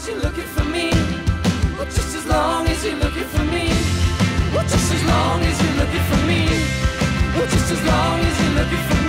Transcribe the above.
as you're looking for me, well, just as long as you're looking for me, well, just as long as you're looking for me, well, just as long as you're looking for me.